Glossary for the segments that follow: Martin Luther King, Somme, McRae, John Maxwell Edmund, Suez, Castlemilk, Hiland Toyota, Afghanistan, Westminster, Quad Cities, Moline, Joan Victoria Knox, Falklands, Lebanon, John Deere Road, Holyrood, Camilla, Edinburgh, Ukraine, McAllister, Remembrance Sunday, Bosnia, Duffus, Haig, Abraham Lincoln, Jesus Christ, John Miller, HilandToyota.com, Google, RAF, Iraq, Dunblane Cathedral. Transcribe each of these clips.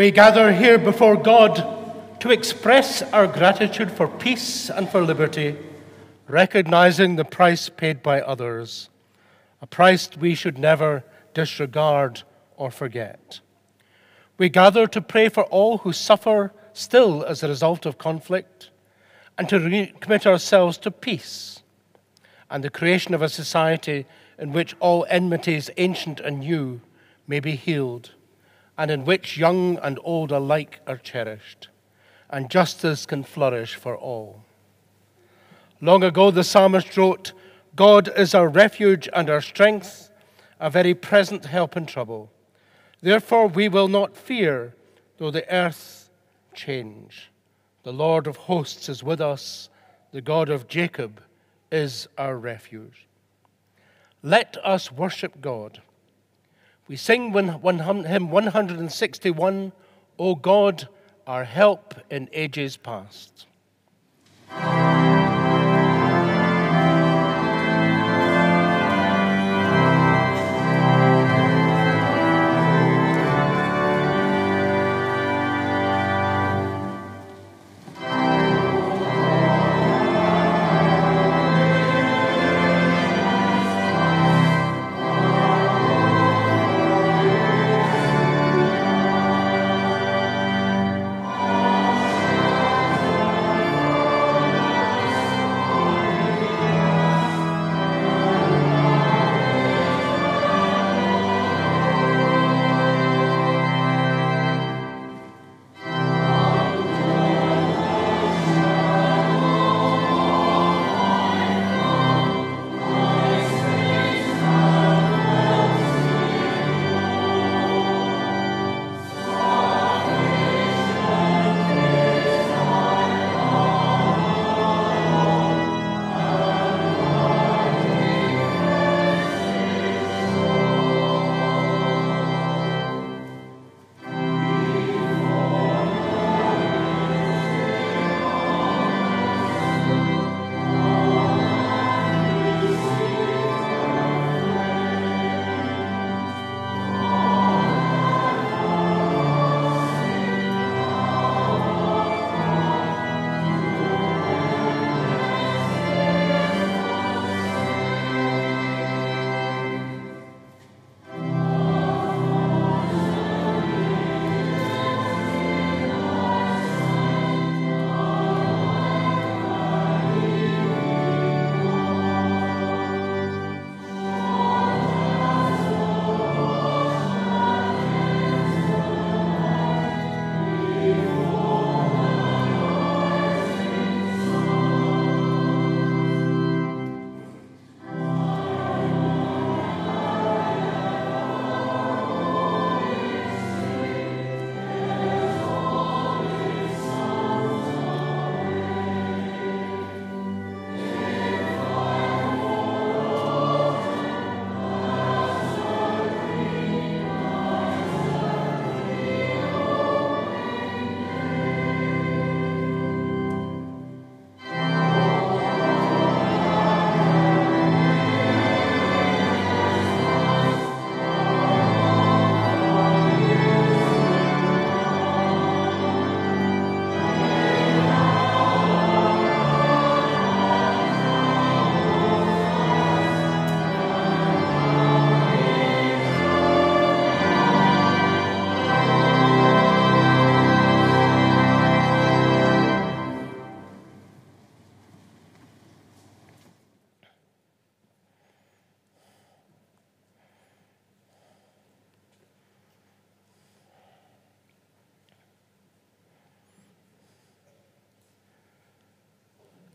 We gather here before God to express our gratitude for peace and for liberty, recognizing the price paid by others, a price we should never disregard or forget. We gather to pray for all who suffer still as a result of conflict, and to commit ourselves to peace and the creation of a society in which all enmities, ancient and new, may be healed, and in which young and old alike are cherished, and justice can flourish for all. Long ago, the psalmist wrote, "God is our refuge and our strength, a very present help in trouble. Therefore we will not fear, though the earth change. The Lord of hosts is with us. The God of Jacob is our refuge." Let us worship God. We sing hymn 161, "O God, our help in ages past."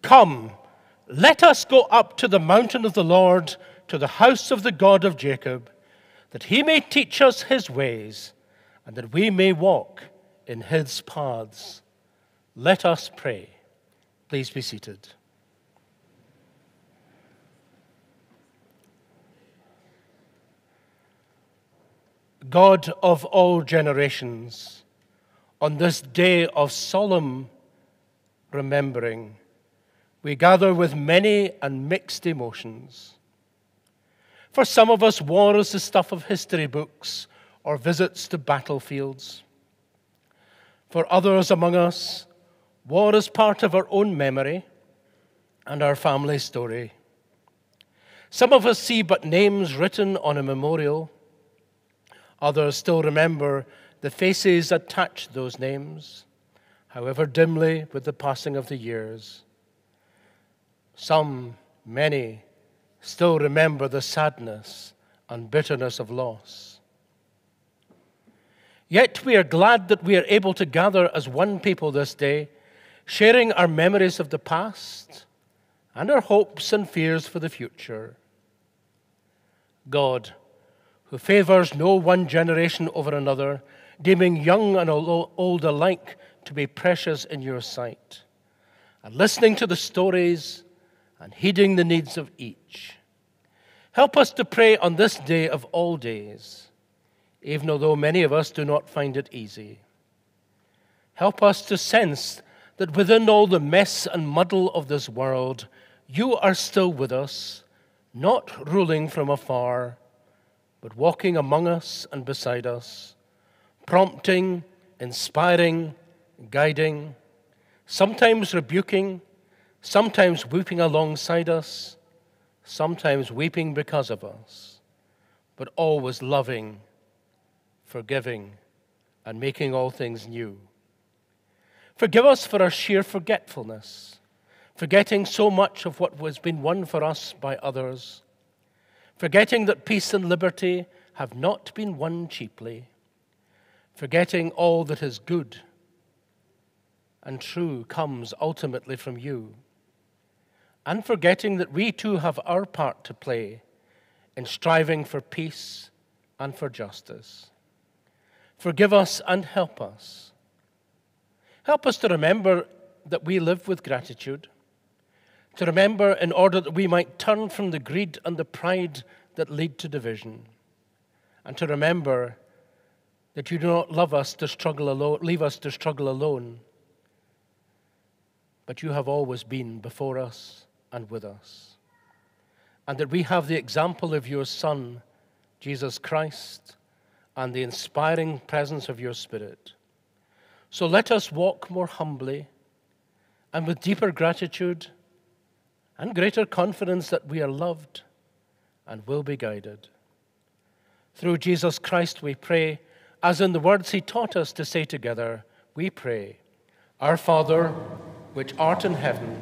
Come, let us go up to the mountain of the Lord, to the house of the God of Jacob, that he may teach us his ways, and that we may walk in his paths. Let us pray. Please be seated. God of all generations, on this day of solemn remembering, we gather with many and mixed emotions. For some of us, war is the stuff of history books or visits to battlefields. for others among us, war is part of our own memory and our family story. Some of us see but names written on a memorial. Others still remember the faces that attached those names, however dimly, with the passing of the years. Some, many, still remember the sadness and bitterness of loss. Yet we are glad that we are able to gather as one people this day, sharing our memories of the past and our hopes and fears for the future. God, who favors no one generation over another, deeming young and old alike to be precious in your sight, and listening to the stories and heeding the needs of each, help us to pray on this day of all days, even although many of us do not find it easy. Help us to sense that within all the mess and muddle of this world, you are still with us, not ruling from afar, but walking among us and beside us, prompting, inspiring, guiding, sometimes rebuking, sometimes weeping alongside us, sometimes weeping because of us, but always loving, forgiving, and making all things new. Forgive us for our sheer forgetfulness, forgetting so much of what has been won for us by others, forgetting that peace and liberty have not been won cheaply, forgetting all that is good and true comes ultimately from you, and forgetting that we too have our part to play in striving for peace and for justice. Forgive us and help us. Help us to remember that we live with gratitude, to remember in order that we might turn from the greed and the pride that lead to division, and to remember that you do not leave us to struggle alone, but you have always been before us and with us, and that we have the example of your Son, Jesus Christ, and the inspiring presence of your Spirit. So let us walk more humbly and with deeper gratitude and greater confidence that we are loved and will be guided. Through Jesus Christ we pray, as in the words he taught us to say together, we pray, Our Father, which art in heaven,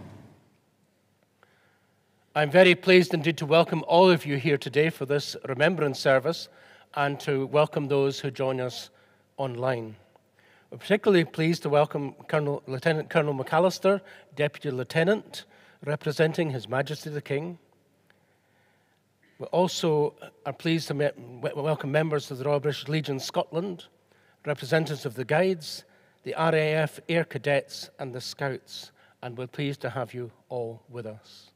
I'm very pleased indeed to welcome all of you here today for this remembrance service, and to welcome those who join us online. We're particularly pleased to welcome Lieutenant Colonel McAllister, Deputy Lieutenant, representing His Majesty the King. We also are pleased to welcome members of the Royal British Legion Scotland, representatives of the Guides, the RAF Air Cadets, and the Scouts, and we're pleased to have you all with us.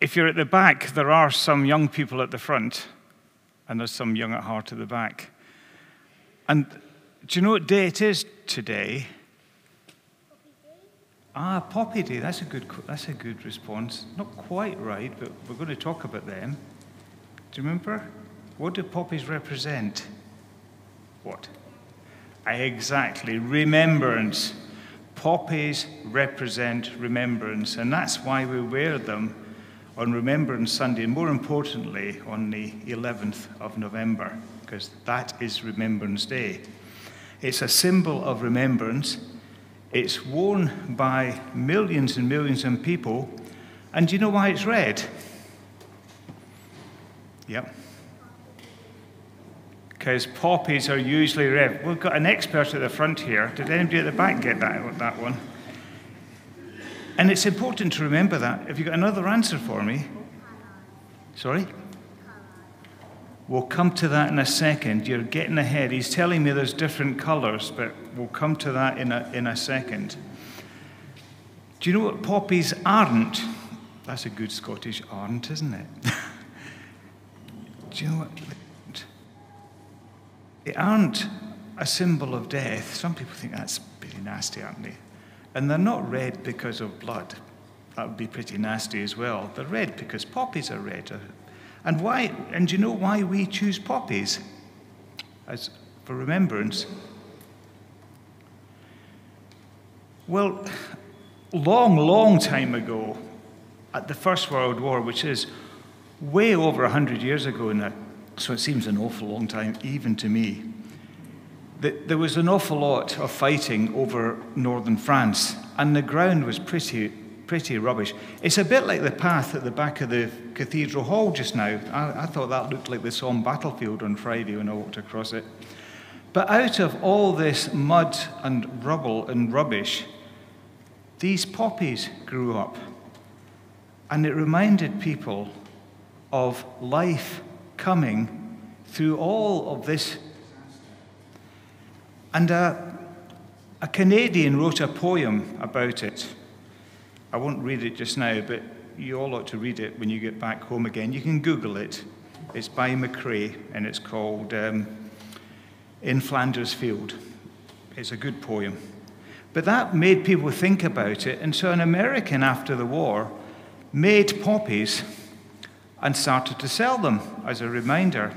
If you're at the back, there are some young people at the front, and there's some young at heart at the back. And do you know what day it is today? Poppy Day. Ah, Poppy Day. That's a good response. Not quite right, but we're going to talk about them. Do you remember? What do poppies represent? What? Exactly. Remembrance. Poppies represent remembrance, and that's why we wear them on Remembrance Sunday, and more importantly, on the 11th of November, because that is Remembrance Day. It's a symbol of remembrance. It's worn by millions and millions of people. And do you know why it's red? Yep. Because poppies are usually red. We've got an expert at the front here. Did anybody at the back get that one? And it's important to remember that. Have you got another answer for me? Sorry? We'll come to that in a second. You're getting ahead. He's telling me there's different colors, but we'll come to that in a second. Do you know what poppies aren't? That's a good Scottish aren't, isn't it? Do you know what? They aren't a symbol of death. Some people think that's pretty nasty, aren't they? And they're not red because of blood. That would be pretty nasty as well. They're red because poppies are red. And why? And do you know why we choose poppies as for remembrance? Well, long, long time ago, at the First World War, which is way over 100 years ago now, so it seems an awful long time, even to me, there was an awful lot of fighting over northern France, and the ground was pretty rubbish. It's a bit like the path at the back of the Cathedral Hall just now. I thought that looked like the Somme battlefield on Friday when I walked across it. But out of all this mud and rubble and rubbish, these poppies grew up, and it reminded people of life coming through all of this. And a Canadian wrote a poem about it. I won't read it just now, but you all ought to read it when you get back home again. You can Google it. It's by McRae, and it's called In Flanders Field. It's a good poem. But that made people think about it, and so an American after the war made poppies and started to sell them as a reminder.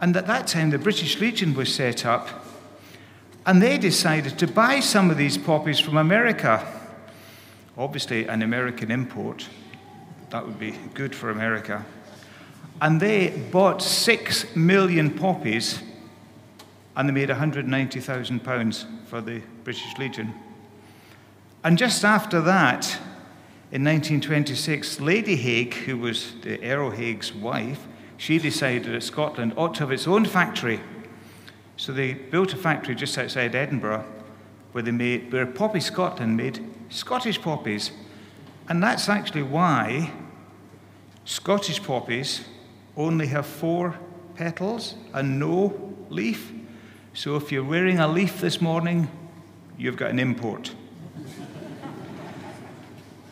And at that time, the British Legion was set up, and they decided to buy some of these poppies from America. Obviously, an American import. That would be good for America. And they bought 6 million poppies, and they made £190,000 for the British Legion. And just after that, in 1926, Lady Haig, who was the Earl Haig's wife, she decided that Scotland ought to have its own factory. So they built a factory just outside Edinburgh where Poppy Scotland made Scottish poppies. And that's actually why Scottish poppies only have 4 petals and no leaf. So if you're wearing a leaf this morning, you've got an import.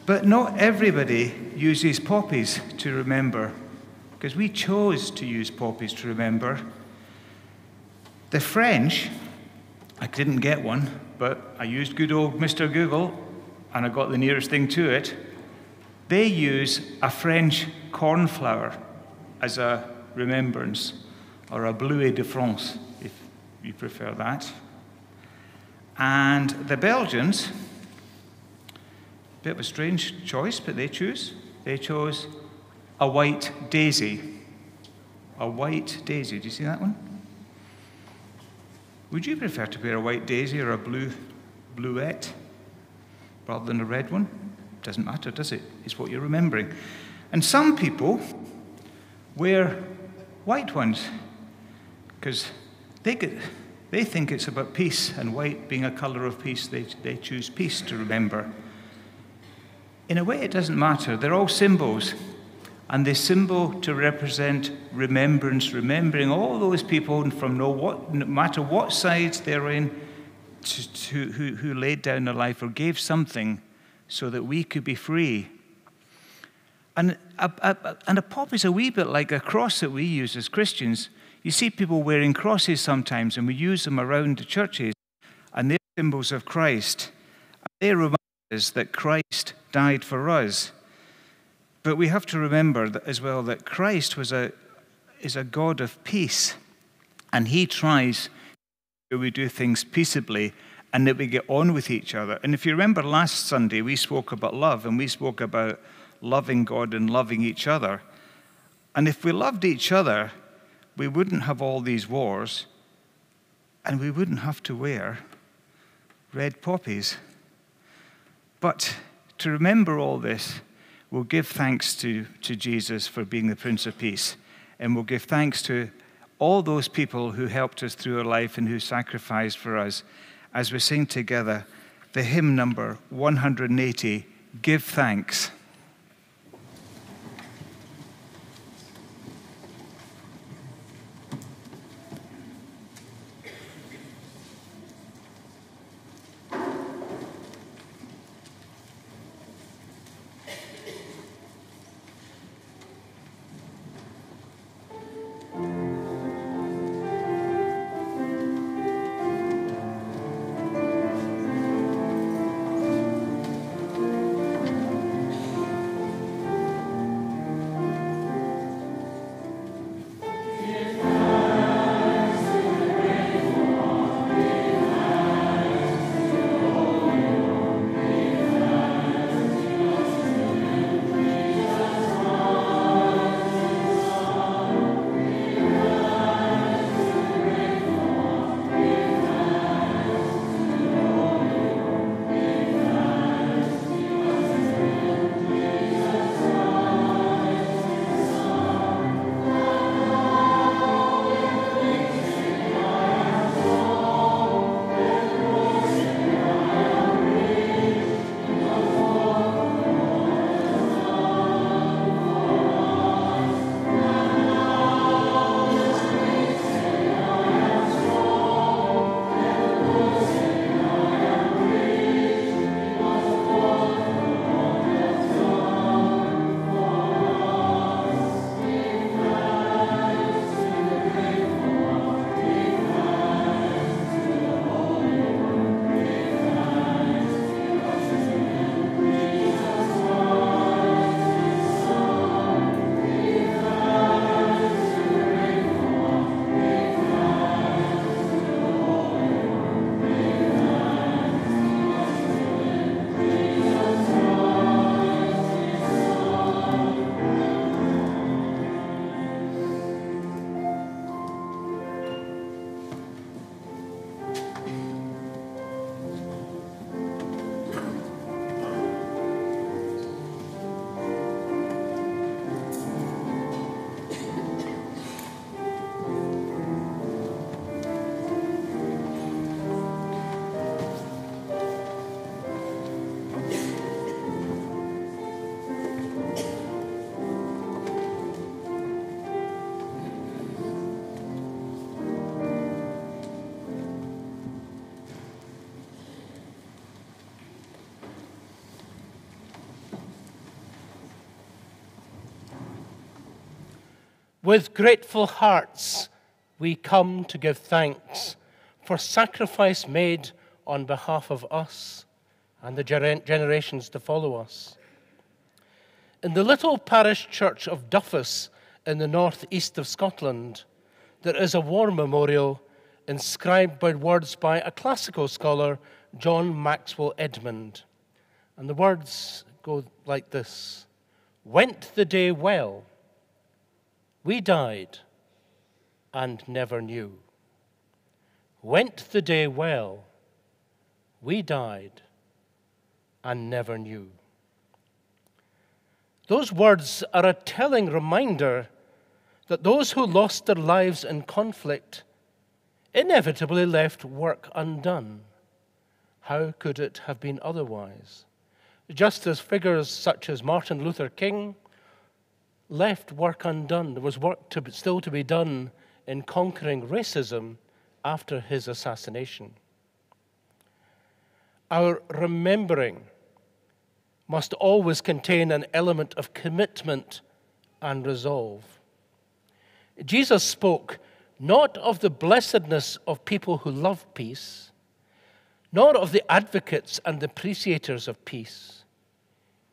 But not everybody uses poppies to remember, because we chose to use poppies to remember. The French, I didn't get one, but I used good old Mr. Google, and I got the nearest thing to it. They use a French cornflower as a remembrance, or a blouet de France, if you prefer that. And the Belgians, bit of a strange choice, but they chose a white daisy. A white daisy, do you see that one? Would you prefer to wear a white daisy or a bluette rather than a red one? Doesn't matter, does it? It's what you're remembering. And some people wear white ones because they think it's about peace, and white being a color of peace, they choose peace to remember. In a way, it doesn't matter. They're all symbols. And the symbol to represent remembrance, remembering all those people from no matter what side they're in, who laid down their life or gave something so that we could be free. And a pop is a wee bit like a cross that we use as Christians. You see people wearing crosses sometimes, and we use them around the churches, and they're symbols of Christ. They remind us that Christ died for us. But we have to remember that as well that Christ is a God of peace, and he tries that we do things peaceably and that we get on with each other. And if you remember last Sunday, we spoke about love, and we spoke about loving God and loving each other. And if we loved each other, we wouldn't have all these wars, and we wouldn't have to wear red poppies. But to remember all this, we'll give thanks to Jesus for being the Prince of Peace. And we'll give thanks to all those people who helped us through our life and who sacrificed for us as we sing together the hymn number 180, give thanks. With grateful hearts, we come to give thanks for sacrifice made on behalf of us and the generations to follow us. In the little parish church of Duffus in the northeast of Scotland, there is a war memorial inscribed by words by a classical scholar, John Maxwell Edmund. And the words go like this: "Went the day well. We died and never knew. Went the day well. We died and never knew." Those words are a telling reminder that those who lost their lives in conflict inevitably left work undone. How could it have been otherwise? Just as figures such as Martin Luther King left work undone. There was work still to be done in conquering racism after his assassination. Our remembering must always contain an element of commitment and resolve. Jesus spoke not of the blessedness of people who love peace, nor of the advocates and appreciators of peace.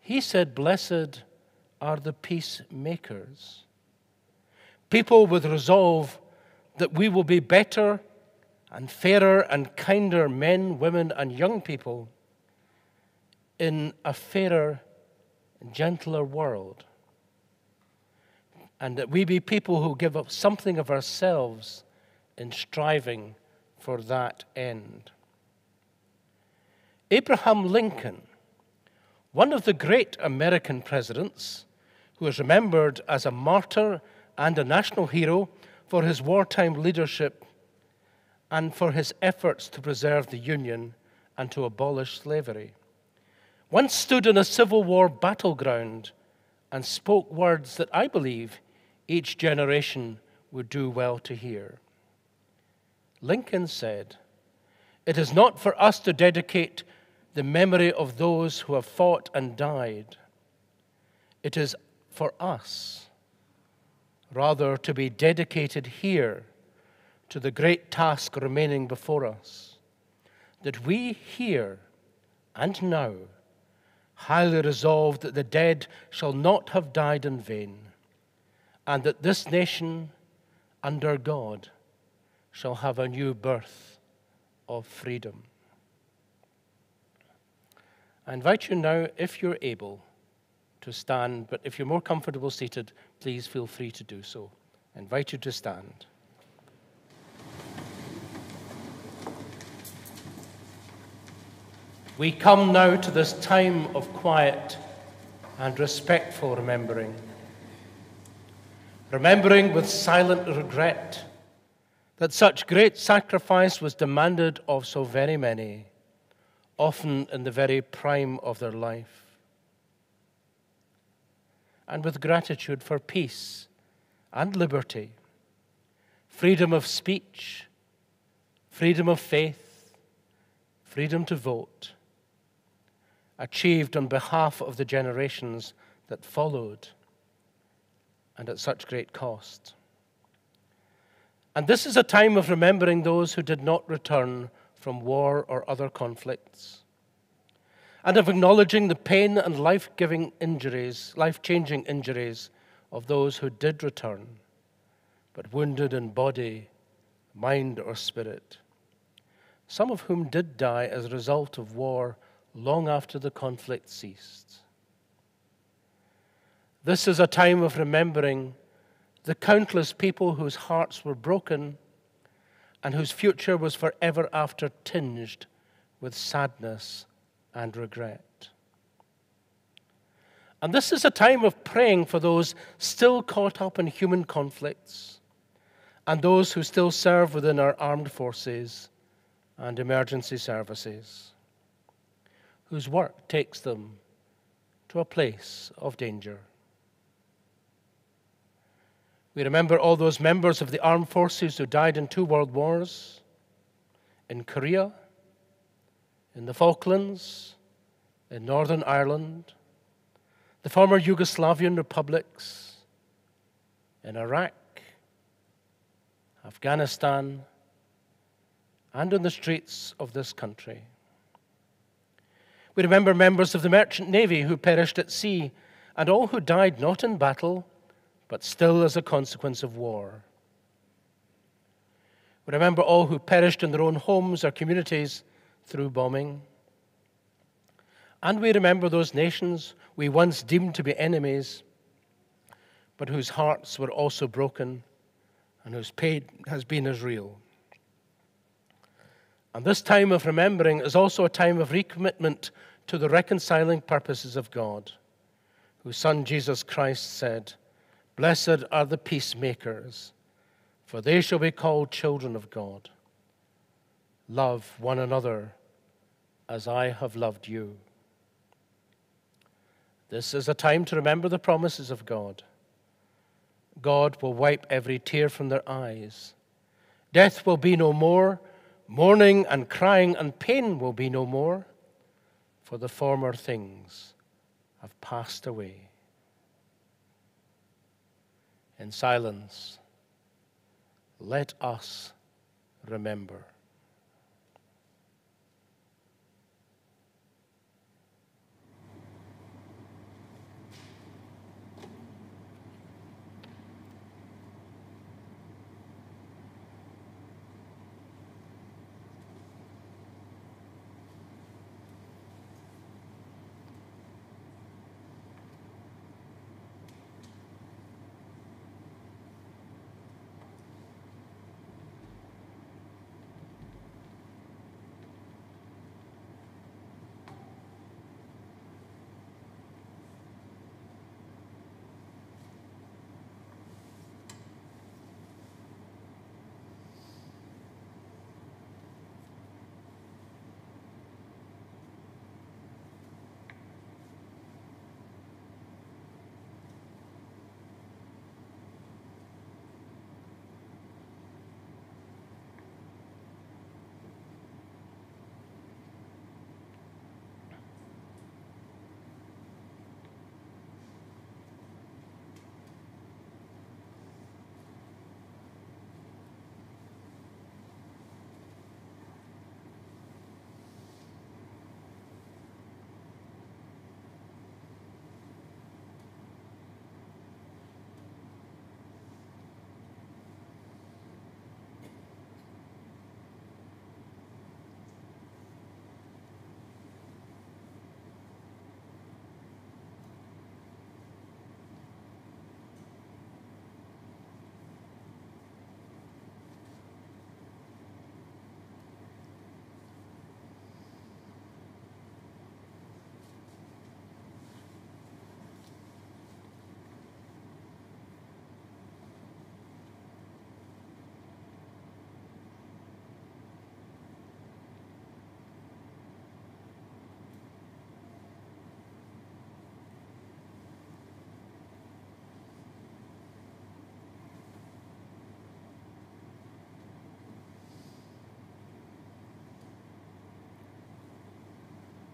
He said, "Blessed are the peacemakers," people with resolve that we will be better and fairer and kinder men, women, and young people in a fairer, gentler world, and that we be people who give up something of ourselves in striving for that end. Abraham Lincoln, one of the great American presidents, who is remembered as a martyr and a national hero for his wartime leadership and for his efforts to preserve the Union and to abolish slavery, once stood on a Civil War battleground and spoke words that I believe each generation would do well to hear. Lincoln said, "It is not for us to dedicate the memory of those who have fought and died. It is for us, rather, to be dedicated here to the great task remaining before us, that we here and now highly resolve that the dead shall not have died in vain, and that this nation, under God, shall have a new birth of freedom." I invite you now, if you're able, to stand, but if you're more comfortable seated, please feel free to do so. I invite you to stand. We come now to this time of quiet and respectful remembering. Remembering with silent regret that such great sacrifice was demanded of so very many, often in the very prime of their life. And with gratitude for peace and liberty, freedom of speech, freedom of faith, freedom to vote, achieved on behalf of the generations that followed, and at such great cost. And this is a time of remembering those who did not return from war or other conflicts, and of acknowledging the pain and life-changing injuries of those who did return, but wounded in body, mind, or spirit, some of whom did die as a result of war long after the conflict ceased. This is a time of remembering the countless people whose hearts were broken and whose future was forever after tinged with sadness and regret. And this is a time of praying for those still caught up in human conflicts and those who still serve within our armed forces and emergency services, whose work takes them to a place of danger. We remember all those members of the armed forces who died in 2 world wars, in Korea, in the Falklands, in Northern Ireland, the former Yugoslavian republics, in Iraq, Afghanistan, and on the streets of this country. We remember members of the merchant navy who perished at sea, and all who died not in battle, but still as a consequence of war. We remember all who perished in their own homes or communities through bombing. And we remember those nations we once deemed to be enemies, but whose hearts were also broken and whose pain has been as real. And this time of remembering is also a time of recommitment to the reconciling purposes of God, whose Son Jesus Christ said, "Blessed are the peacemakers, for they shall be called children of God. Love one another as I have loved you." This is a time to remember the promises of God. God will wipe every tear from their eyes. Death will be no more. Mourning and crying and pain will be no more, for the former things have passed away. In silence, let us remember.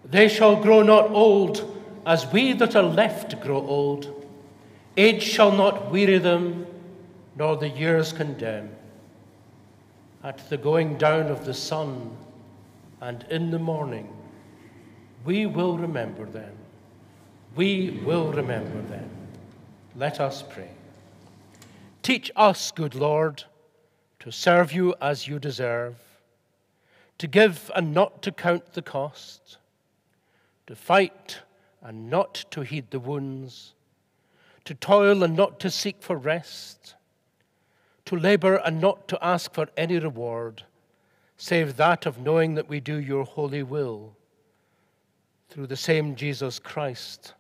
They shall grow not old, as we that are left grow old. Age shall not weary them, nor the years condemn. At the going down of the sun and in the morning, we will remember them. We will remember them. Let us pray. Teach us, good Lord, to serve you as you deserve, to give and not to count the cost, to fight and not to heed the wounds, to toil and not to seek for rest, to labor and not to ask for any reward, save that of knowing that we do your holy will. Through the same Jesus Christ,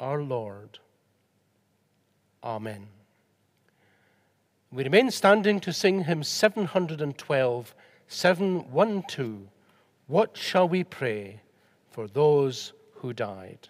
our Lord. Amen. We remain standing to sing hymn 712, 712, What Shall We Pray for Those Who Died?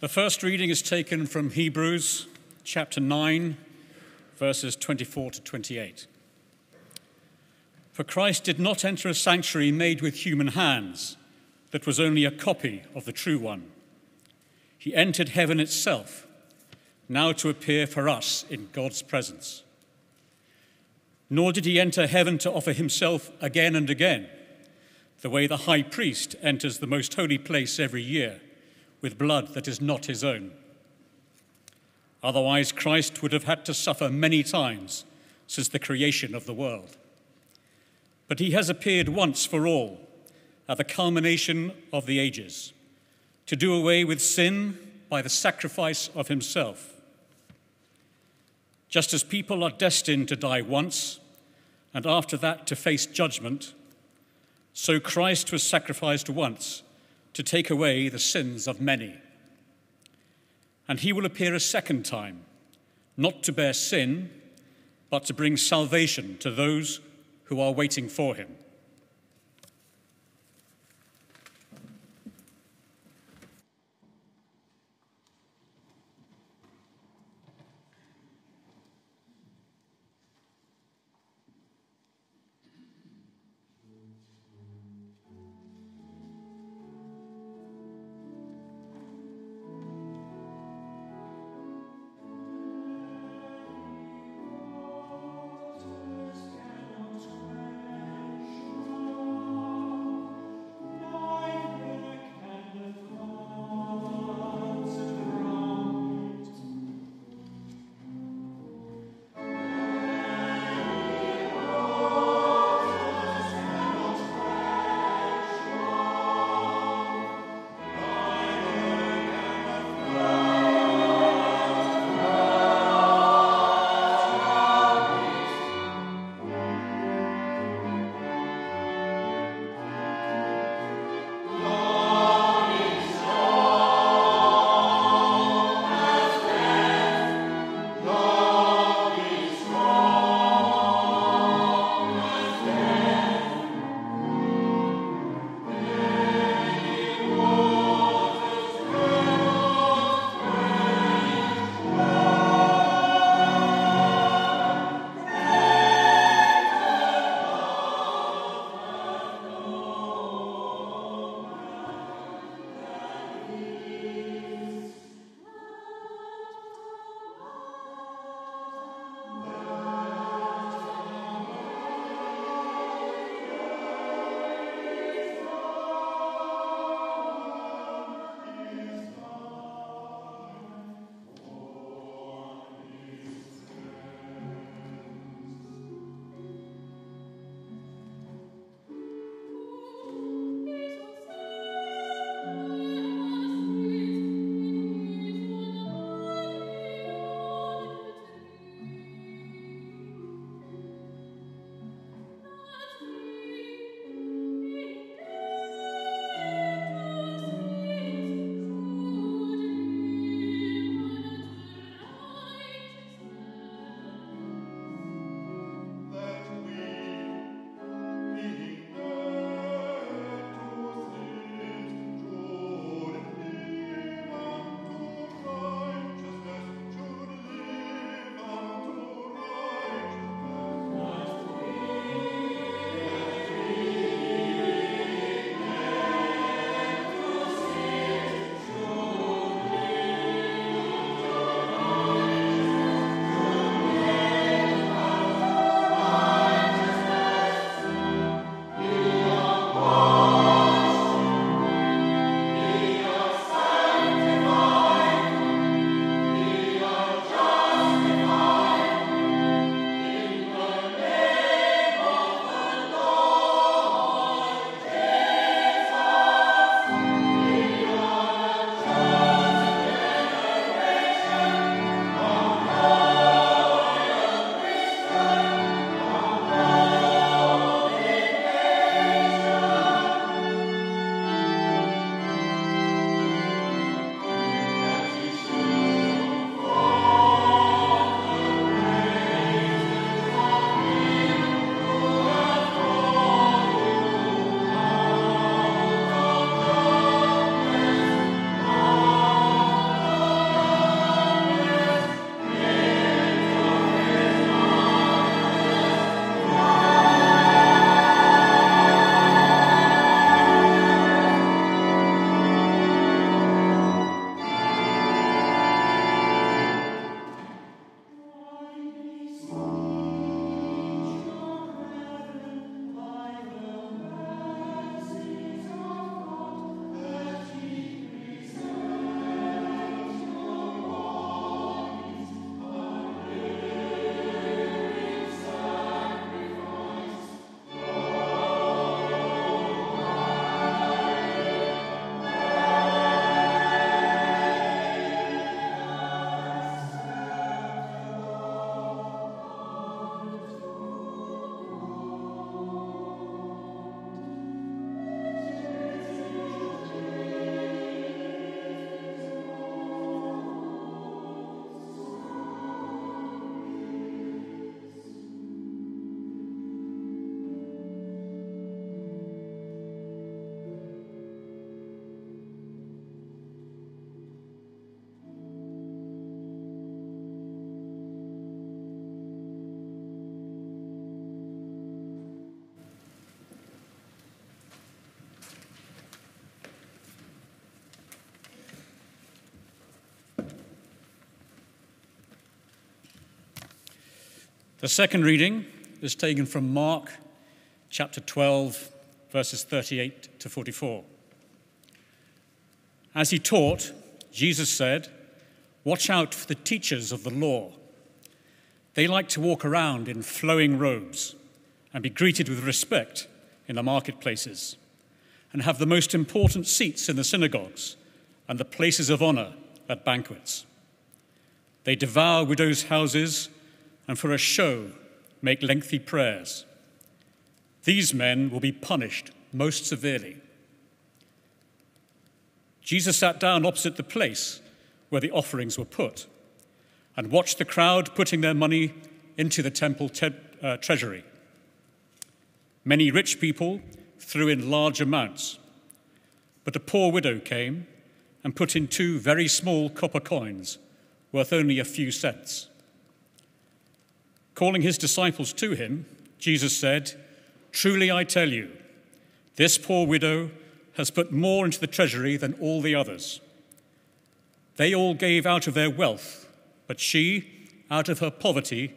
The first reading is taken from Hebrews chapter 9, verses 24 to 28. For Christ did not enter a sanctuary made with human hands, that was only a copy of the true one. He entered heaven itself, now to appear for us in God's presence. Nor did he enter heaven to offer himself again and again, the way the high priest enters the most holy place every year with blood that is not his own. Otherwise, Christ would have had to suffer many times since the creation of the world. But he has appeared once for all at the culmination of the ages, to do away with sin by the sacrifice of himself. Just as people are destined to die once, and after that to face judgment, so Christ was sacrificed once to take away the sins of many. And he will appear a second time, not to bear sin, but to bring salvation to those who are waiting for him. The second reading is taken from Mark chapter 12, verses 38 to 44. As he taught, Jesus said, "Watch out for the teachers of the law. They like to walk around in flowing robes and be greeted with respect in the marketplaces, and have the most important seats in the synagogues and the places of honor at banquets. They devour widows' houses and for a show make lengthy prayers. These men will be punished most severely." Jesus sat down opposite the place where the offerings were put and watched the crowd putting their money into the temple treasury. Many rich people threw in large amounts, but a poor widow came and put in two very small copper coins worth only a few cents. Calling his disciples to him, Jesus said, "Truly I tell you, this poor widow has put more into the treasury than all the others. They all gave out of their wealth, but she, out of her poverty,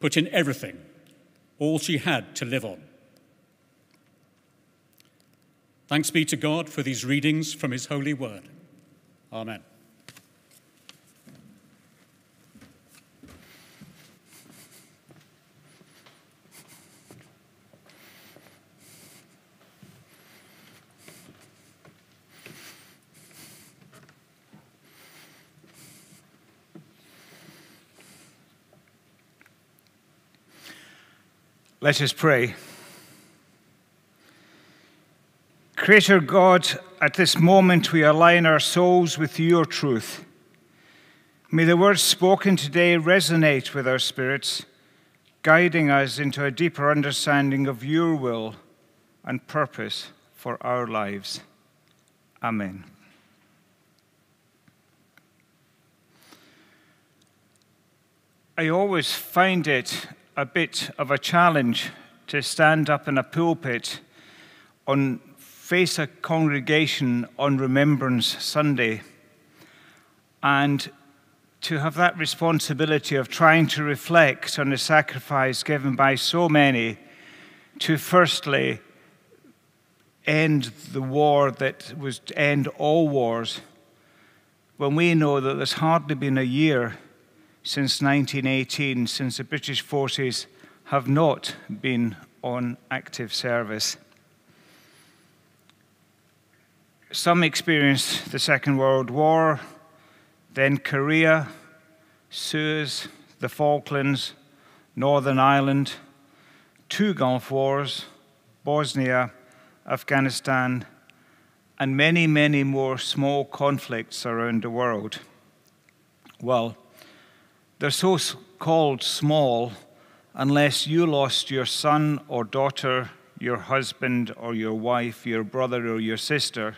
put in everything, all she had to live on." Thanks be to God for these readings from his holy word. Amen. Let us pray. Creator God, at this moment we align our souls with your truth. May the words spoken today resonate with our spirits, guiding us into a deeper understanding of your will and purpose for our lives. Amen. I always find it a bit of a challenge to stand up in a pulpit and face a congregation on Remembrance Sunday, and to have that responsibility of trying to reflect on the sacrifice given by so many to firstly end the war that was to end all wars, when we know that there's hardly been a year since 1918, since the British forces have not been on active service. Some experienced the Second World War, then Korea, Suez, the Falklands, Northern Ireland, two Gulf Wars, Bosnia, Afghanistan, and many, many more small conflicts around the world. Well, they're so-called small unless you lost your son or daughter, your husband or your wife, your brother or your sister.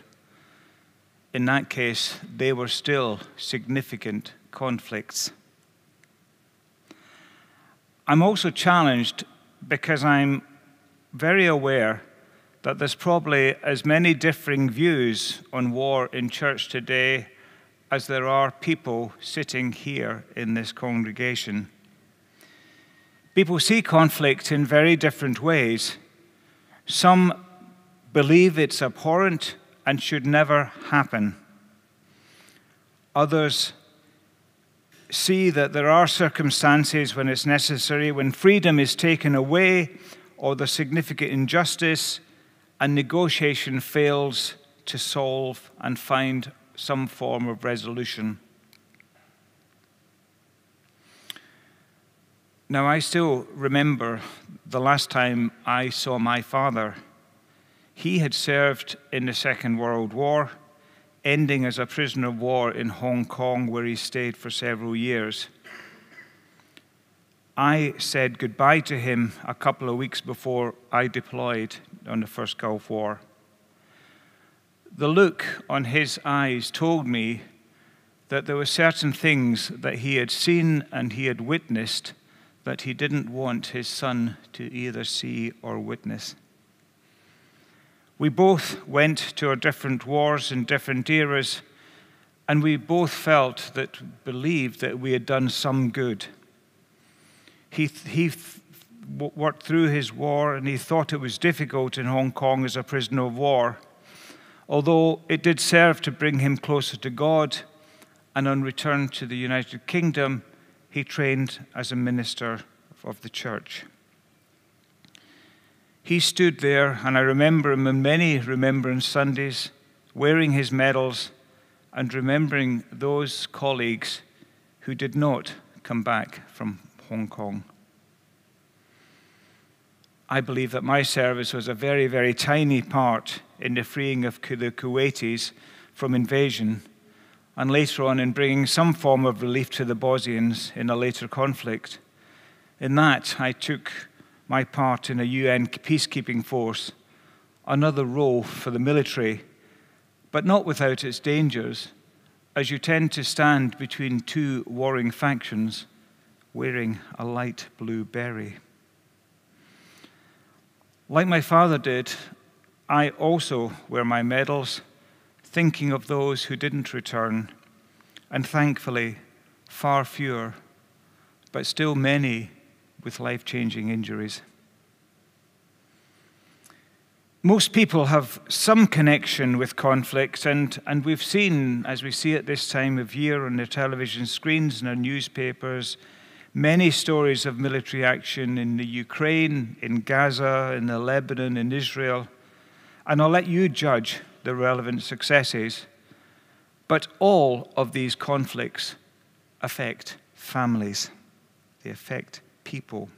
In that case, they were still significant conflicts. I'm also challenged because I'm very aware that there's probably as many differing views on war in church today as there are people sitting here in this congregation. People see conflict in very different ways. Some believe it's abhorrent and should never happen. Others see that there are circumstances when it's necessary, when freedom is taken away or there's significant injustice and negotiation fails to solve and find some form of resolution. Now, I still remember the last time I saw my father. He had served in the Second World War, ending as a prisoner of war in Hong Kong, where he stayed for several years. I said goodbye to him a couple of weeks before I deployed on the first Gulf War. The look on his eyes told me that there were certain things that he had seen and he had witnessed that he didn't want his son to either see or witness. We both went to our different wars in different eras, and we both believed that we had done some good. He worked through his war, and he thought it was difficult in Hong Kong as a prisoner of war, although it did serve to bring him closer to God. And on return to the United Kingdom, he trained as a minister of the church. He stood there, and I remember him on many Remembrance Sundays, wearing his medals and remembering those colleagues who did not come back from Hong Kong. I believe that my service was a very, very tiny part in the freeing of the Kuwaitis from invasion, and later on in bringing some form of relief to the Bosnians in a later conflict. In that, I took my part in a UN peacekeeping force, another role for the military, but not without its dangers, as you tend to stand between two warring factions wearing a light blue beret. Like my father did, I also wear my medals, thinking of those who didn't return, and thankfully, far fewer, but still many with life-changing injuries. Most people have some connection with conflict, and we've seen, as we see at this time of year on their television screens and our newspapers, many stories of military action in the Ukraine, in Gaza, in Lebanon, in Israel, and I'll let you judge the relevant successes. But all of these conflicts affect families. They affect people.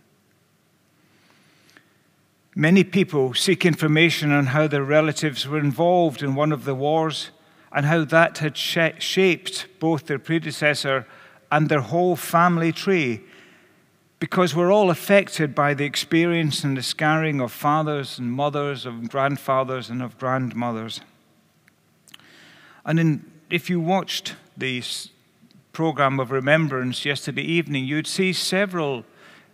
Many people seek information on how their relatives were involved in one of the wars and how that had shaped both their predecessor and their whole family tree, because we're all affected by the experience and the scarring of fathers and mothers, of grandfathers and of grandmothers. And if you watched the program of Remembrance yesterday evening, you'd see several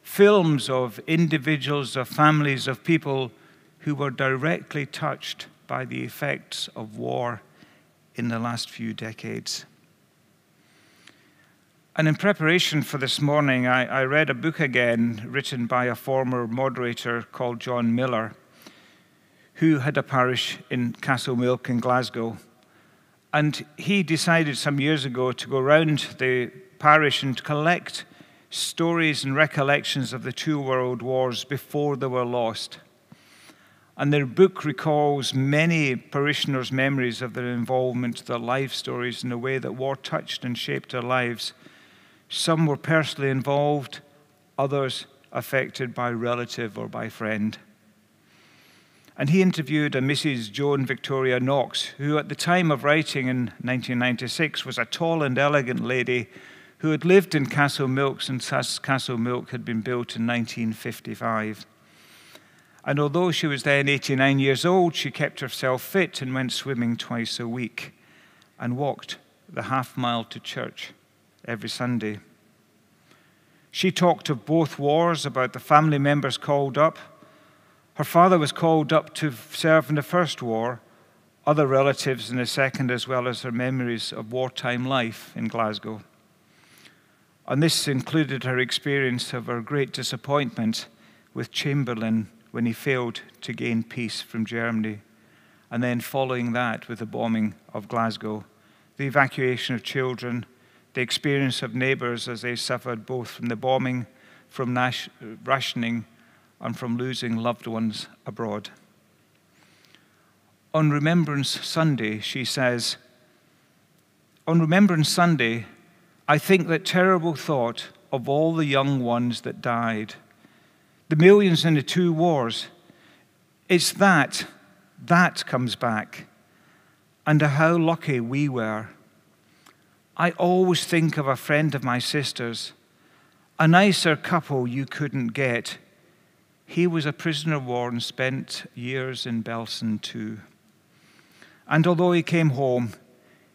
films of individuals, of families, of people who were directly touched by the effects of war in the last few decades. And in preparation for this morning, I read a book again written by a former moderator called John Miller, who had a parish in Castlemilk in Glasgow. And he decided some years ago to go around the parish and collect stories and recollections of the two world wars before they were lost. And their book recalls many parishioners' memories of their involvement, their life stories, and the way that war touched and shaped their lives. Some were personally involved, others affected by relative or by friend. And he interviewed a Mrs. Joan Victoria Knox, who at the time of writing in 1996 was a tall and elegant lady who had lived in Castlemilk since Castlemilk had been built in 1955. And although she was then 89 years old, she kept herself fit and went swimming twice a week and walked the half-mile to church every Sunday. She talked of both wars, about the family members called up. Her father was called up to serve in the First War, other relatives in the Second, as well as her memories of wartime life in Glasgow. And this included her experience of her great disappointment with Chamberlain when he failed to gain peace from Germany, and then following that with the bombing of Glasgow, the evacuation of children, the experience of neighbours as they suffered both from the bombing, from rationing, and from losing loved ones abroad. On Remembrance Sunday, she says, "On Remembrance Sunday, I think that terrible thought of all the young ones that died, the millions in the two wars, it's that comes back, and how lucky we were. I always think of a friend of my sister's, a nicer couple you couldn't get. He was a prisoner of war and spent years in Belsen too. And although he came home,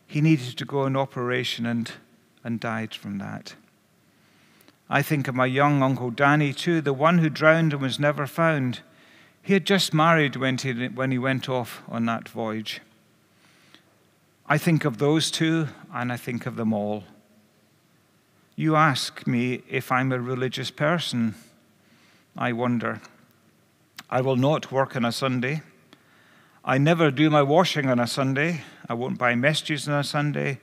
he needed to go on operation and died from that. I think of my young Uncle Danny too, the one who drowned and was never found. He had just married when he went off on that voyage. I think of those two, and I think of them all. You ask me if I'm a religious person. I wonder. I will not work on a Sunday. I never do my washing on a Sunday. I won't buy messages on a Sunday.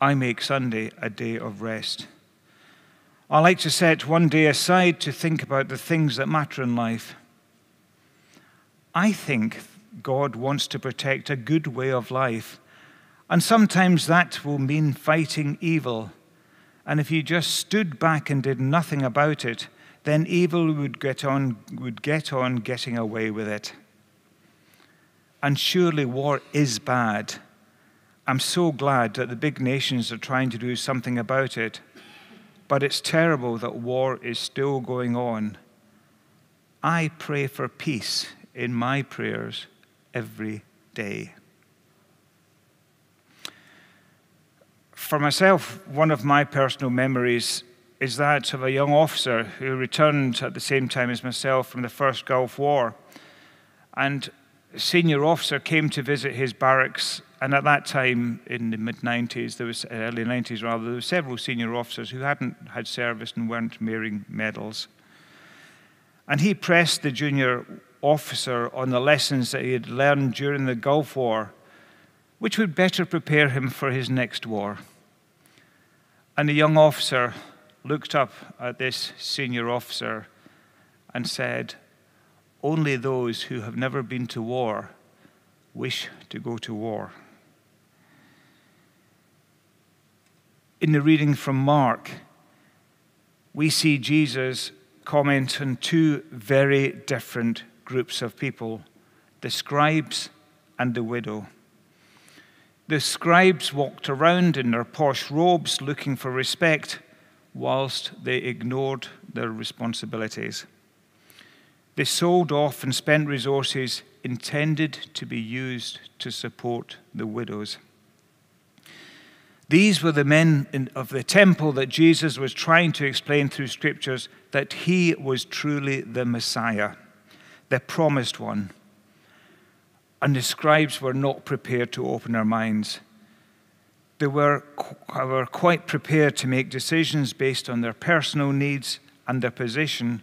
I make Sunday a day of rest. I like to set one day aside to think about the things that matter in life. I think God wants to protect a good way of life, and sometimes that will mean fighting evil. And if you just stood back and did nothing about it, then evil would get on getting away with it. And surely war is bad. I'm so glad that the big nations are trying to do something about it. But it's terrible that war is still going on. I pray for peace in my prayers every day. For myself, one of my personal memories is that of a young officer who returned at the same time as myself from the first Gulf War. And a senior officer came to visit his barracks, and at that time, in the mid-90s, early 90s, there were several senior officers who hadn't had service and weren't wearing medals. And he pressed the junior officer on the lessons that he had learned during the Gulf War, which would better prepare him for his next war. And the young officer looked up at this senior officer and said, "Only those who have never been to war wish to go to war." In the reading from Mark, we see Jesus comment on two very different groups of people, the scribes and the widow. The scribes walked around in their posh robes looking for respect, whilst they ignored their responsibilities. They sold off and spent resources intended to be used to support the widows. These were the men of the temple that Jesus was trying to explain through scriptures that he was truly the Messiah, the promised one. And the scribes were not prepared to open their minds. They were quite prepared to make decisions based on their personal needs and their position,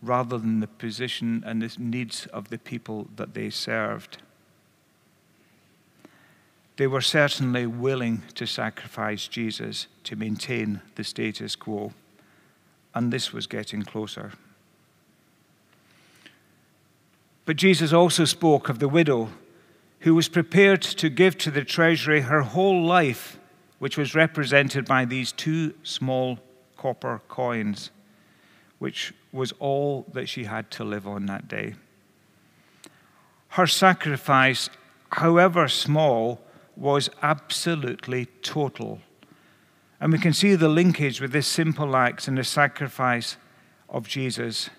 rather than the position and the needs of the people that they served. They were certainly willing to sacrifice Jesus to maintain the status quo, and this was getting closer. But Jesus also spoke of the widow who was prepared to give to the treasury her whole life, which was represented by these two small copper coins, which was all that she had to live on that day. Her sacrifice, however small, was absolutely total. And we can see the linkage with this simple act and the sacrifice of Jesus,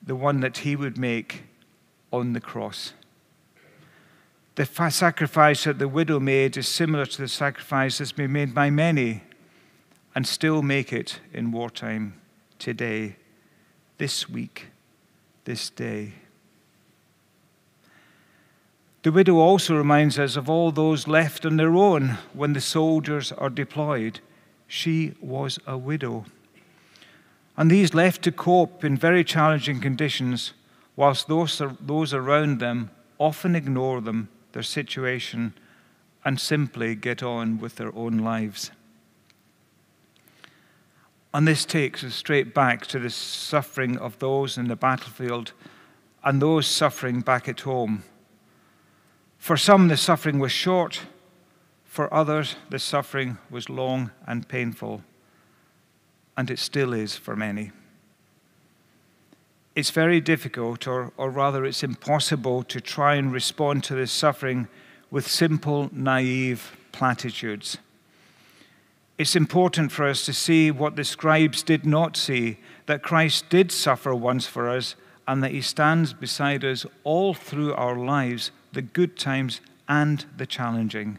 the one that he would make on the cross. The sacrifice that the widow made is similar to the sacrifice that's been made by many and still make it in wartime today, this week, this day. The widow also reminds us of all those left on their own when the soldiers are deployed. She was a widow. And these left to cope in very challenging conditions, whilst those around them often ignore them, their situation, and simply get on with their own lives. And this takes us straight back to the suffering of those in the battlefield and those suffering back at home. For some, the suffering was short. For others, the suffering was long and painful. And it still is for many. It's very difficult, or rather it's impossible, to try and respond to this suffering with simple, naive platitudes. It's important for us to see what the scribes did not see, that Christ did suffer once for us, and that he stands beside us all through our lives, the good times and the challenging.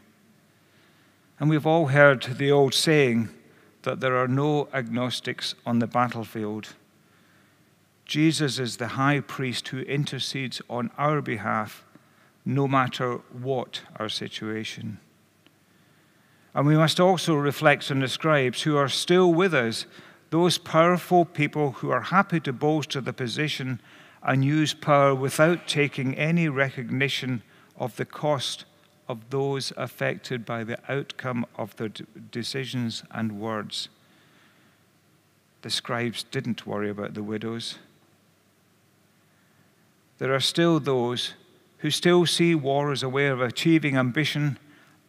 And we've all heard the old saying that there are no agnostics on the battlefield. Jesus is the high priest who intercedes on our behalf, no matter what our situation. And we must also reflect on the scribes who are still with us, those powerful people who are happy to bolster the position and use power without taking any recognition of the cost of those affected by the outcome of their decisions and words. The scribes didn't worry about the widows. There are still those who still see war as a way of achieving ambition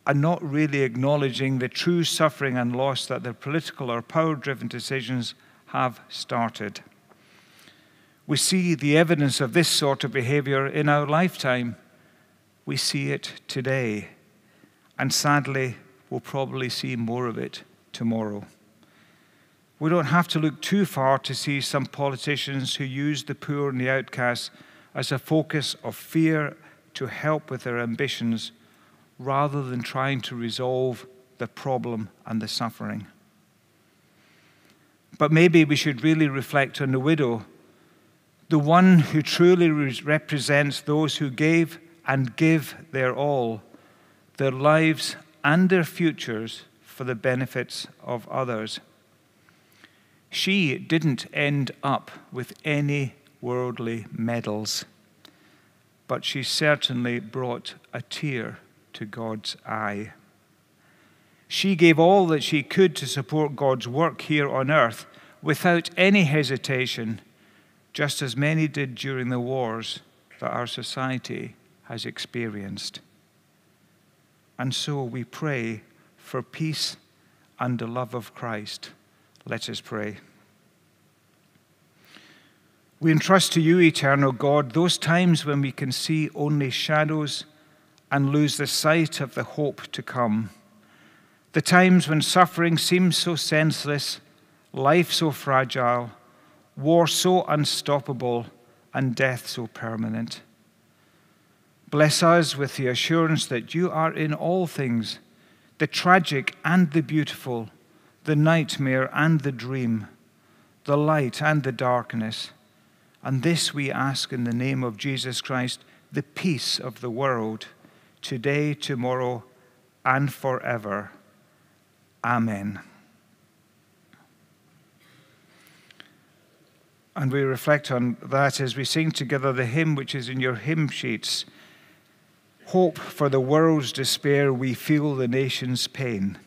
and not really acknowledging the true suffering and loss that their political or power-driven decisions have started. We see the evidence of this sort of behavior in our lifetime. We see it today, and sadly, we'll probably see more of it tomorrow. We don't have to look too far to see some politicians who use the poor and the outcasts as a focus of fear to help with their ambitions, rather than trying to resolve the problem and the suffering. But maybe we should really reflect on the widow, the one who truly represents those who gave and give their all, their lives and their futures for the benefits of others. She didn't end up with any worldly medals, but she certainly brought a tear to God's eye. She gave all that she could to support God's work here on earth without any hesitation, just as many did during the wars that our society has experienced. And so we pray for peace and the love of Christ. Let us pray. We entrust to you, eternal God, those times when we can see only shadows and lose the sight of the hope to come, the times when suffering seems so senseless, life so fragile, war so unstoppable, and death so permanent. Bless us with the assurance that you are in all things, the tragic and the beautiful, the nightmare and the dream, the light and the darkness. And this we ask in the name of Jesus Christ, the peace of the world, today, tomorrow, and forever. Amen. And we reflect on that as we sing together the hymn which is in your hymn sheets. Hope for the world's despair, we feel the nation's pain.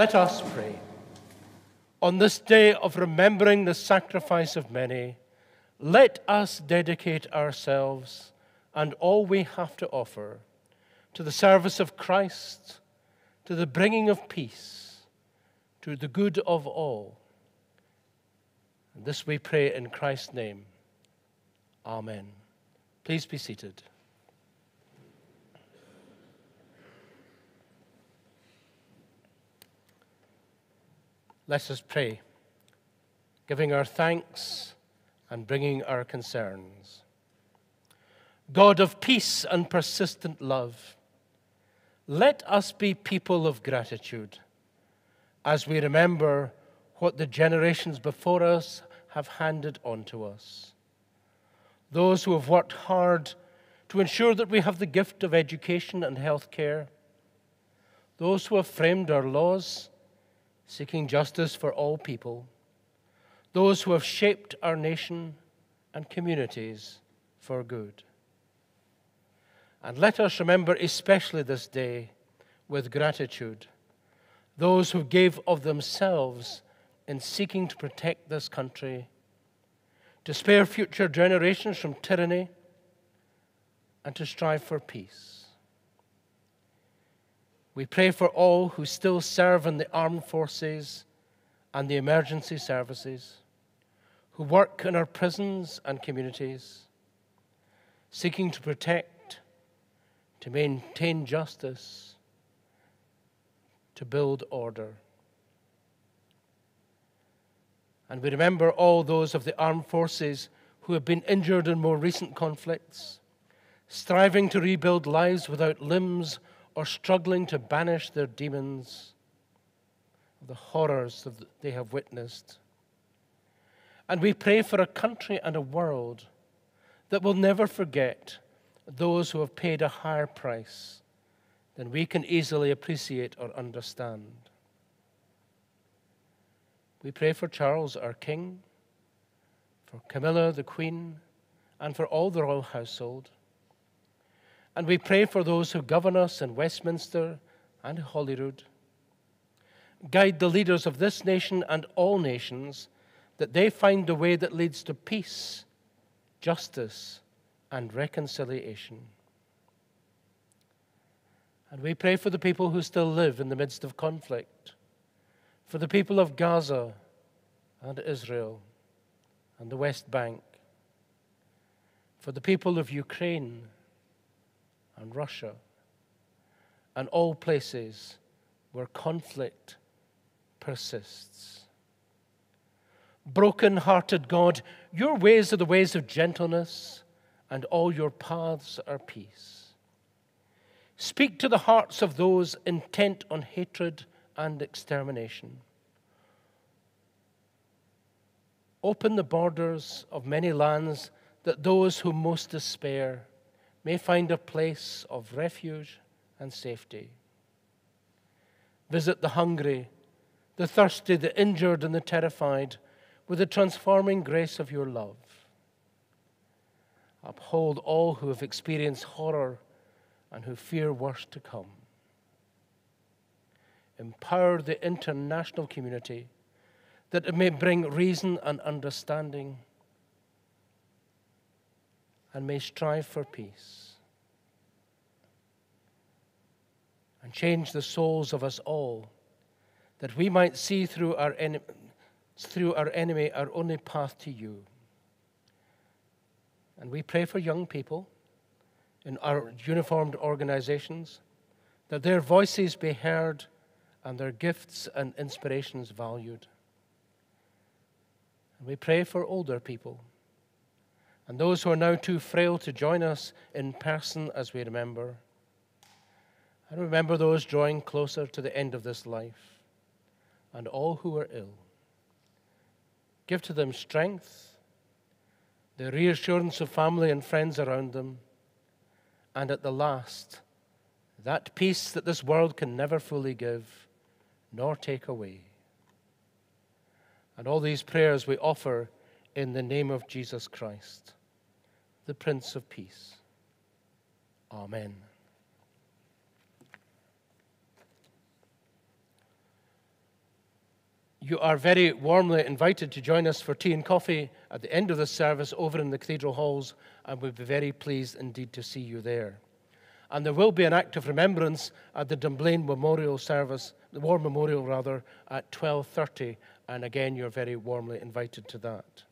Let us pray. On this day of remembering the sacrifice of many, let us dedicate ourselves and all we have to offer to the service of Christ, to the bringing of peace, to the good of all. And this we pray in Christ's name. Amen. Please be seated. Let us pray, giving our thanks and bringing our concerns. God of peace and persistent love, let us be people of gratitude as we remember what the generations before us have handed on to us. Those who have worked hard to ensure that we have the gift of education and health care. Those who have framed our laws, seeking justice for all people, those who have shaped our nation and communities for good. And let us remember especially this day with gratitude those who gave of themselves in seeking to protect this country, to spare future generations from tyranny, and to strive for peace. We pray for all who still serve in the armed forces and the emergency services, who work in our prisons and communities, seeking to protect, to maintain justice, to build order. And we remember all those of the armed forces who have been injured in more recent conflicts, striving to rebuild lives without limbs, or struggling to banish their demons, the horrors that they have witnessed. And we pray for a country and a world that will never forget those who have paid a higher price than we can easily appreciate or understand. We pray for Charles, our King, for Camilla, the Queen, and for all the royal household. And we pray for those who govern us in Westminster and Holyrood. Guide the leaders of this nation and all nations that they find the way that leads to peace, justice, and reconciliation. And we pray for the people who still live in the midst of conflict, for the people of Gaza and Israel and the West Bank, for the people of Ukraine and Russia, and all places where conflict persists. Broken-hearted God, your ways are the ways of gentleness, and all your paths are peace. Speak to the hearts of those intent on hatred and extermination. Open the borders of many lands that those who most despair may find a place of refuge and safety. Visit the hungry, the thirsty, the injured, and the terrified with the transforming grace of your love. Uphold all who have experienced horror and who fear worse to come. Empower the international community that it may bring reason and understanding and may strive for peace. And change the souls of us all, that we might see through our enemy our only path to you. And we pray for young people in our uniformed organizations, that their voices be heard and their gifts and inspirations valued. And we pray for older people, and those who are now too frail to join us in person as we remember. And remember those drawing closer to the end of this life, and all who are ill. Give to them strength, the reassurance of family and friends around them, and at the last, that peace that this world can never fully give, nor take away. And all these prayers we offer in the name of Jesus Christ, the Prince of Peace. Amen. You are very warmly invited to join us for tea and coffee at the end of this service over in the cathedral halls, and we'll be very pleased indeed to see you there. And there will be an act of remembrance at the Dunblane Memorial service, the War Memorial rather, at 12:30, and again you're very warmly invited to that.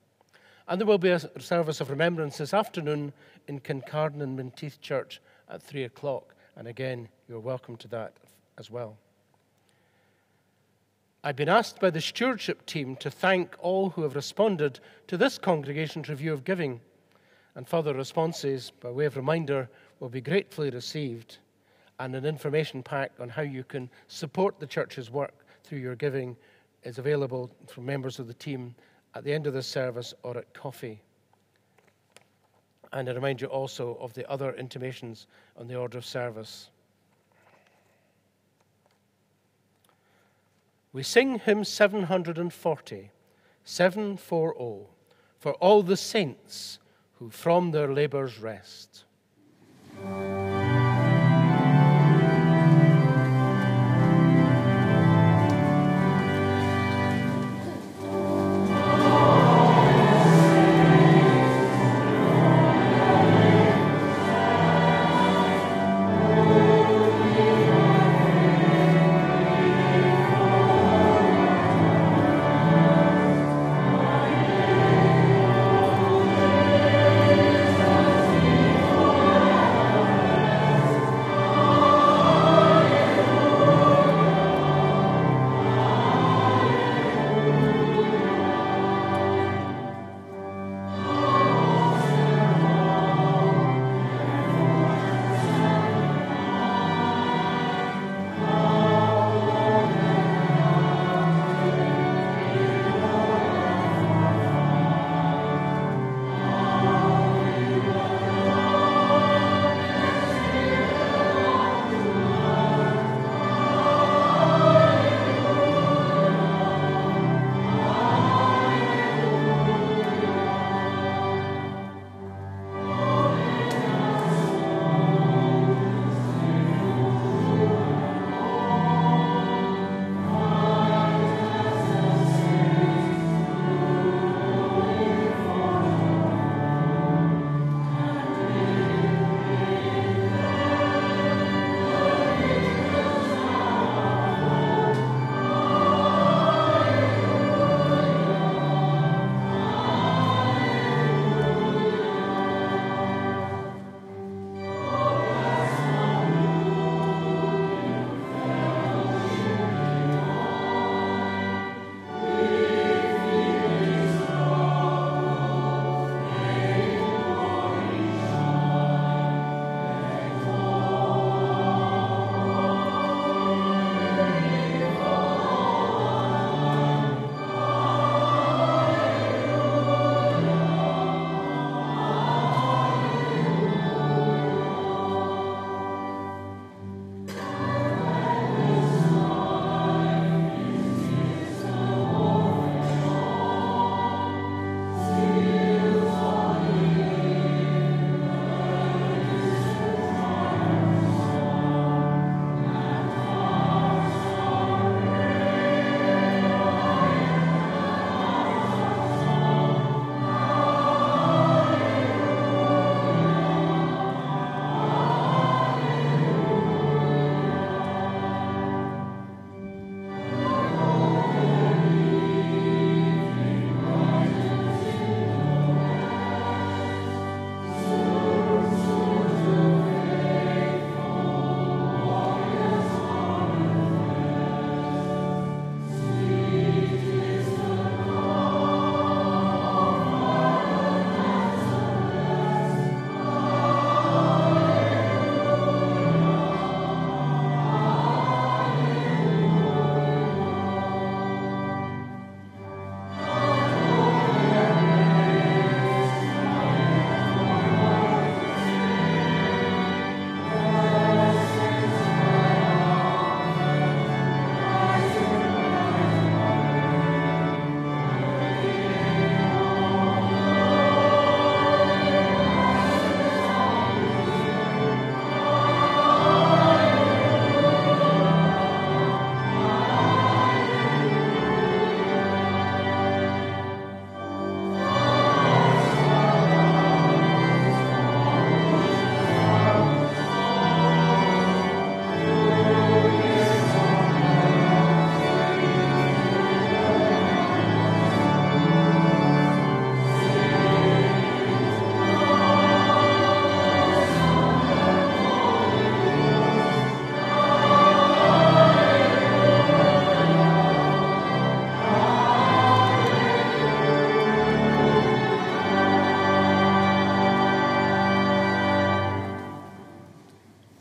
And there will be a service of remembrance this afternoon in Kincardine and Menteith Church at 3 o'clock, and again you're welcome to that as well. I've been asked by the stewardship team to thank all who have responded to this congregation's review of giving, and further responses, by way of reminder, will be gratefully received, and an information pack on how you can support the church's work through your giving is available from members of the team at the end of this service or at coffee. And I remind you also of the other intimations on the order of service. We sing hymn 740, 740, for all the saints who from their labours rest.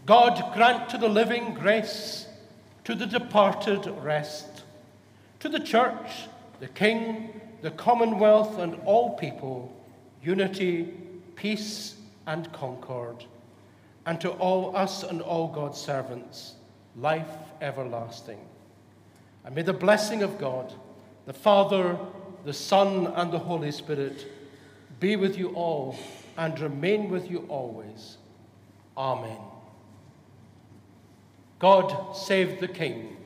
God grant to the living grace, to the departed rest, to the church, the king, the commonwealth, and all people, unity, peace, and concord, and to all us and all God's servants, life everlasting. And may the blessing of God, the Father, the Son, and the Holy Spirit be with you all and remain with you always. Amen. God save the King.